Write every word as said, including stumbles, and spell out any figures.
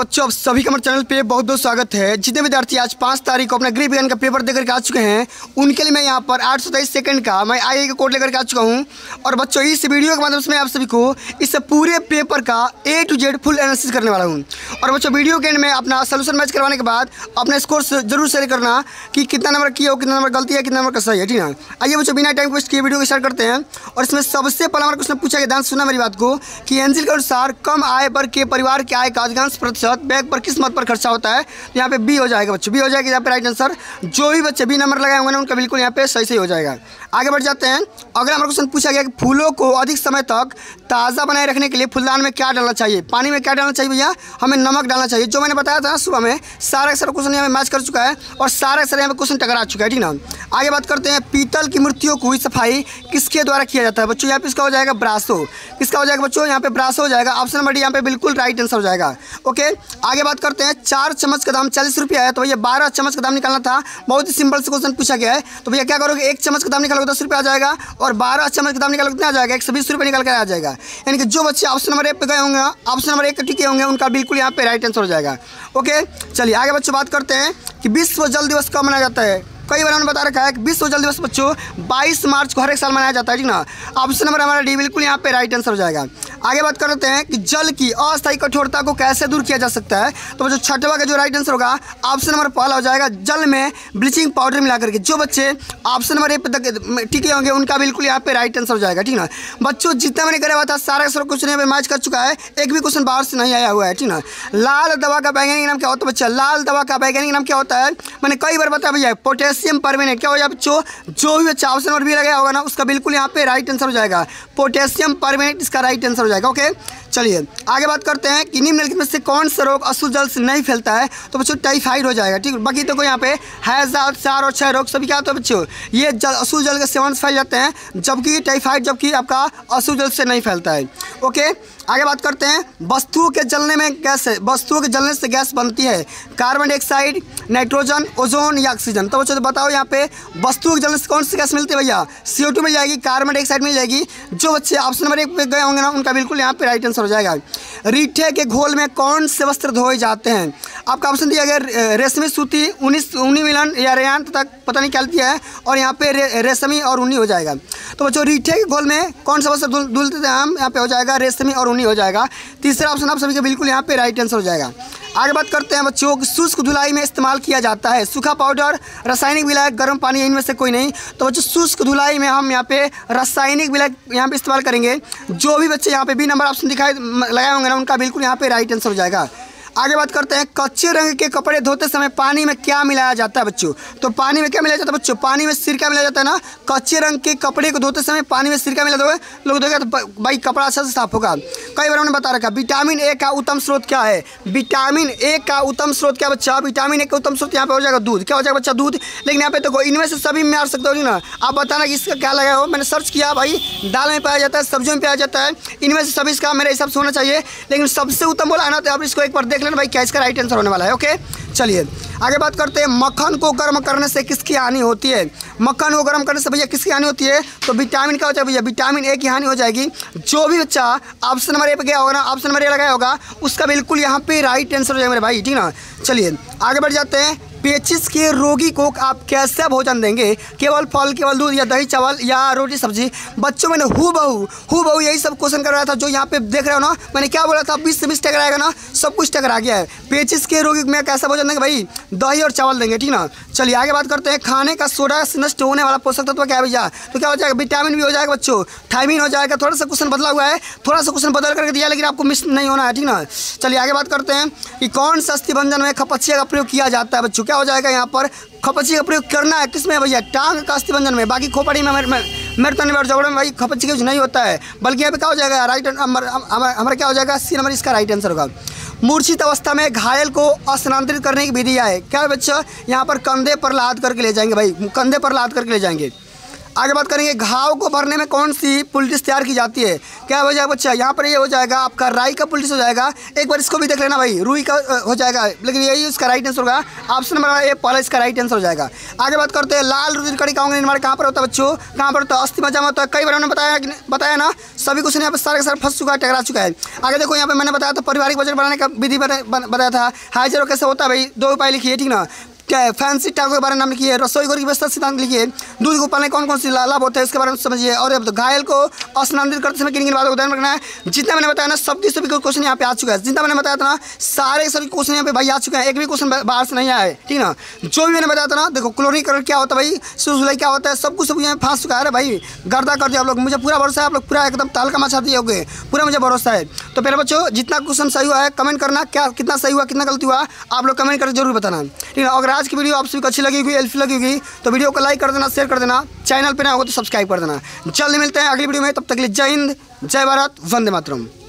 बच्चों अब सभी का हमारे चैनल पे बहुत बहुत स्वागत है। जितने विद्यार्थी आज पाँच तारीख को अपना गृह विज्ञान का पेपर देकर के आ चुके हैं, उनके लिए मैं यहाँ पर आठ सौ तेईस सेकेंड का मैं आई आई का कोड लेकर के आ चुका हूँ। और बच्चों इस वीडियो के माध्यम से मैं आप सभी को इस पूरे पेपर का A to Z full analysis करने वाला हूँ। और बच्चों वीडियो के एंड में अपना सोल्यूशन मैच करवाने के बाद अपना स्कोर जरूर शेयर करना कि कितना नंबर किया हो, कितना नंबर गलती है, कितना नंबर का सही है, ठीक है। आइए बच्चों बिना टाइम वेस्ट किए वीडियो को स्टार्ट करते हैं। और इसमें सबसे पहला हमारा क्वेश्चन पूछा गया, ध्यान सुनना मेरी बात को, कि एनजीएल के अनुसार कम आय वर्ग के परिवार के आय का अधिकांश प्रतिशत बैग पर किस मद पर खर्चा होता है। यहाँ पे बी हो जाएगा बच्चों, बी हो जाएगा यहाँ पे राइट आंसर। जो भी बच्चे बी नंबर लगाए होंगे ना उनका बिल्कुल यहाँ पे सही सही हो जाएगा। आगे बढ़ जाते हैं। अगला हमारा क्वेश्चन पूछा गया कि फूलों को अधिक समय तक ताज़ा बनाए रखने के लिए फूलदान में क्या डालना चाहिए, पानी में क्या डालना चाहिए। भैया हमें नमक डालना चाहिए। जो मैंने बताया था सुबह में सारा सारा क्वेश्चन यहाँ पे मैच कर चुका है और सारा सारा यहाँ पे क्वेश्चन टकरा चुका है, ठीक ना। आगे बात करते हैं, पीतल की मूर्तियों की सफाई किसके द्वारा किया जाता है। बच्चों यहाँ पे इसका हो जाएगा ब्रासो, किसका हो जाएगा बच्चों यहाँ पे ब्रासो हो जाएगा। ऑप्शन नंबर डी यहाँ पे बिल्कुल राइट आंसर हो जाएगा। ओके आगे बात करते हैं, चार चम्मच का दाम चालीस रुपया है, तो भैया बारह चम्मच का दाम निकालना था। बहुत ही सिंपल से क्वेश्चन पूछा गया है, तो भैया क्या करोगे, एक चम्मच का दाम निकालोगे दस रुपया आ जाएगा और बारह चम्मच का दाम निकालोगे कितना आ जाएगा, एक सौ बीस रुपये निकाल कर आ जाएगा। यानी कि जो बच्चे ऑप्शन नंबर ए पे गए होंगे, ऑप्शन नंबर ए के टिके होंगे, उनका बिल्कुल यहाँ पे राइट आंसर हो जाएगा। ओके चलिए आगे बच्चों बात करते हैं कि विश्व जल दिवस कब मनाया जाता है। कई बार उन्होंने बता रखा है कि विश्व जल दिवस बच्चों बाईस मार्च को हर एक साल मनाया जाता है, ठीक ना। ऑप्शन नंबर हमारा डी बिल्कुल यहाँ पे राइट आंसर हो जाएगा। आगे बात करते हैं कि जल की अस्थायी कठोरता को कैसे दूर किया जा सकता है, तो बच्चों छठवा का जो राइट आंसर होगा ऑप्शन नंबर पहला हो जाएगा, जल में ब्लीचिंग पाउडर मिला करके। जो बच्चे ऑप्शन नंबर ए पे टिके होंगे उनका बिल्कुल यहाँ पे राइट आंसर हो जाएगा, ठीक ना। बच्चों जितना मैंने करा हुआ था सारा सारा क्वेश्चन यहाँ पे मैच कर चुका है, एक भी क्वेश्चन बाहर से नहीं आया हुआ है, ठीक ना। लाल दवा का वैज्ञानिक नाम क्या होता है बच्चा, लाल दवा का वैज्ञानिक नाम क्या होता है, मैंने कई बार बताया भैया पोटेश परमेनेट। क्या हो जाएगा बच्चों, जो भी बच्चा ऑप्शन नंबर बी लगाया होगा ना उसका बिल्कुल यहाँ पे राइट आंसर हो जाएगा, पोटेशियम परमेनेट इसका राइट आंसर हो जाएगा। ओके चलिए आगे बात करते हैं कि निम्नलिखित में से कौन सा रोग अशुद्ध जल से नहीं फैलता है, तो बच्चों टाइफाइड हो जाएगा, ठीक। बाकी तो यहाँ पे हैजा चार और छह रोग सभी क्या होता है बच्चों, ये जल अशुद्ध जल के सेवन से फैल जाते हैं, जबकि टाइफाइड जबकि आपका अशुद्ध जल से नहीं फैलता है। ओके आगे बात करते हैं, वस्तुओं के जलने में गैस है, वस्तुओं के जलने से गैस बनती है, कार्बन डाइऑक्साइड, नाइट्रोजन, ओजोन या ऑक्सीजन। तो बच्चों बताओ यहाँ पे वस्तुओं के जलने से कौन सी गैस मिलती है, भैया सी ओ टू मिल जाएगी, कार्बन डाइऑक्साइड मिल जाएगी। जो बच्चे ऑप्शन नंबर एक पे गए होंगे ना उनका बिल्कुल यहाँ पे राइट आंसर हो जाएगा। रीठे के घोल में कौन से वस्त्र धोए जाते हैं, आपका ऑप्शन दिया गया रेशमी सूती, उन्नीस उन्नी मिलन या रेयान तथा पता नहीं क्या दिया है, और यहाँ पे रे, रेशमी और उन्नी हो जाएगा। तो बच्चों रीठे के घोल में कौन सा वस्त्र धुलते थे हम, यहाँ पे हो जाएगा रेशमी और उन्नी हो जाएगा। तीसरा ऑप्शन आप सभी के बिल्कुल यहाँ पे राइट आंसर हो जाएगा। आगे बात करते हैं बच्चों, शुष्क धुलाई में इस्तेमाल किया जाता है, सूखा पाउडर, रासायनिक विलायक, गर्म पानी, इनमें से कोई नहीं। तो बच्चों शुष्क धुलाई में हम यहाँ पे रासायनिक विलायक यहाँ पे इस्तेमाल करेंगे। जो भी बच्चे यहाँ पे बी नंबर ऑप्शन दिखाए लगाए होंगे ना उनका बिल्कुल यहाँ पे राइट आंसर हो जाएगा। आगे बात करते हैं, कच्चे रंग के कपड़े धोते समय पानी में क्या मिलाया जाता है बच्चों, तो पानी में क्या मिलाया जाता है बच्चों, पानी में सिरका मिलाया जाता है ना। कच्चे रंग के कपड़े को धोते समय पानी में सिरका मिला दोगे लोग दोगे तो भाई कपड़ा अच्छा से साफ होगा। कई बार हमने बता रखा, विटामिन ए का उत्तम स्रोत क्या है, विटामिन ए का उत्तम स्रोत क्या बच्चा, विटामिन ए का उत्तम स्रोत यहाँ पे हो जाएगा दूध। क्या हो जाएगा बच्चा, दूध। लेकिन यहाँ पे तो इनमें से सभी में आ सकता होगी ना, आप बताना कि इसका क्या लगाया हो। मैंने सर्च किया, भाई दाल में पाया जाता है, सब्जियों में पाया जाता है, इनमें से सभी इसका मेरे हिसाब से होना चाहिए, लेकिन सबसे उत्तम बोला है ना, तो आप इसको एक बार देख लेना भाई क्या इसका राइट आंसर होने वाला है। ओके चलिए आगे बात करते हैं, मक्खन को गर्म करने से किसकी हानि होती है, मक्खन को गर्म करने से भैया किसकी हानि होती है, तो विटामिन क्या हो जाएगा भैया, विटामिन ए की हानि हो जाएगी। जो भी बच्चा ऑप्शन नंबर ए पे गया होगा ना, ऑप्शन नंबर ए लगाया होगा उसका बिल्कुल यहाँ पे राइट आंसर हो जाएगा मेरे भाई, ठीक ना। चलिए आगे बढ़ जाते हैं, पेचिस के रोगी को आप कैसा भोजन देंगे, केवल फल, केवल दूध या दही, चावल या रोटी सब्जी। बच्चों मैंने हु बहू हु बहू यही सब क्वेश्चन कर रहा था, जो यहाँ पे देख रहे हो ना मैंने क्या बोला था, बीस से बीस टकरा आएगा ना, सब कुछ टकरा गया है। पेचिस के रोगी में कैसा भोजन देंगे भाई, दही और चावल देंगे, ठीक ना। चलिए आगे बात करते हैं, खाने का सोडा से नष्ट होने वाला पोषक तत्व क्या है भैया, तो क्या हो जाएगा विटामिन भी हो जाएगा बच्चों, थायमिन हो जाएगा। थोड़ा सा क्वेश्चन बदला हुआ है, थोड़ा सा क्वेश्चन बदल करके दिया, लेकिन आपको मिस नहीं होना है, ठीक ना। चलिए आगे बात करते हैं कि कौन सा अस्थि में खपच्चिया का प्रयोग किया जाता है बच्चों, क्या हो जाएगा यहाँ पर खपच्ची का प्रयोग करना है, किसमें भैया टांग का अस्थि में, बाकी खोपड़ी में मेरे तन और जबड़े में भाई खपच्ची का यूज नहीं होता है, बल्कि यहाँ पे क्या हो जाएगा राइट हमारा क्या हो जाएगा सी नंबर इसका राइट आंसर होगा। मूर्छित अवस्था में घायल को स्थानांतरित करने की विधि है, क्या बच्चा यहाँ पर कंधे पर लाद करके ले जाएंगे भाई, कंधे पर लाद करके ले जाएंगे। आगे बात करेंगे घाव को भरने में कौन सी पुलिस तैयार की जाती है। क्या हो जाएगा बच्चा, यहाँ पर ये हो जाएगा आपका राई का पुलिस हो जाएगा। एक बार इसको भी देख लेना भाई, रूई का हो जाएगा, लेकिन यही इसका राइट आंसर होगा। ऑप्शन नंबर ए पहला इसका राइट आंसर हो जाएगा। आगे बात करते हैं लाल रुधिरकणिकाओं का निर्माण कहाँ पर होता है बच्चों, कहाँ पर होता है, अस्थि में जमा होता है। कई बार हमने बताया बताया ना, सभी क्वेश्चन यहाँ पर सारे का सारा फंस चुका है, टकरा चुका है। आगे देखो यहाँ पर मैंने बताया था पारिवारिक बजट बनाने का विधि बताया था। हाइजरो कैसे होता है भाई, दो उपाय लिखिए ठीक ना। क्या है, फैंसी टाकों के बारे में नाम लिखिए, रसोई घर की व्यवस्था सिद्धांत लिखिए, दूध को पालने कौन कौन से लाभ होते हैं इसके बारे में समझिए, और अब तो घायल को अस्नानित करते समय किन किन बातों को ध्यान रखना है। जितना मैंने बताया ना सब की सभी क्वेश्चन यहाँ पे आ चुका है, जितना मैंने बताया था ना सारे सभी क्वेश्चन यहाँ पे भाई आ चुके हैं, एक भी क्वेश्चन बाहर से नहीं आया है ठीक ना। जो भी मैंने बताया था ना, देखो क्लोरीकरण क्या होता है भाई, सुसुलाई क्या होता है, सब कुछ सब यहाँ फंस चुका है। अरे भाई गर्दा कर दिया आप लोग, मुझे पूरा भरोसा है आप लोग पूरा एकदम ताल का मचा दिए होगे, पूरा मुझे भरोसा है। तो पहले बच्चों जितना क्वेश्चन सही हुआ है कमेंट करना, क्या कितना सही हुआ कितना गलती हुआ आप लोग कमेंट करके जरूर बताना ठीक ना। अगर आज की वीडियो आप सभी को अच्छी लगी होगी, हेल्पफुल लगी होगी तो वीडियो को लाइक कर देना, शेयर कर देना, चैनल पर ना हो तो सब्सक्राइब कर देना। जल्दी मिलते हैं अगली वीडियो में, तब तक के लिए जय हिंद, जय भारत, वंदे मातरम।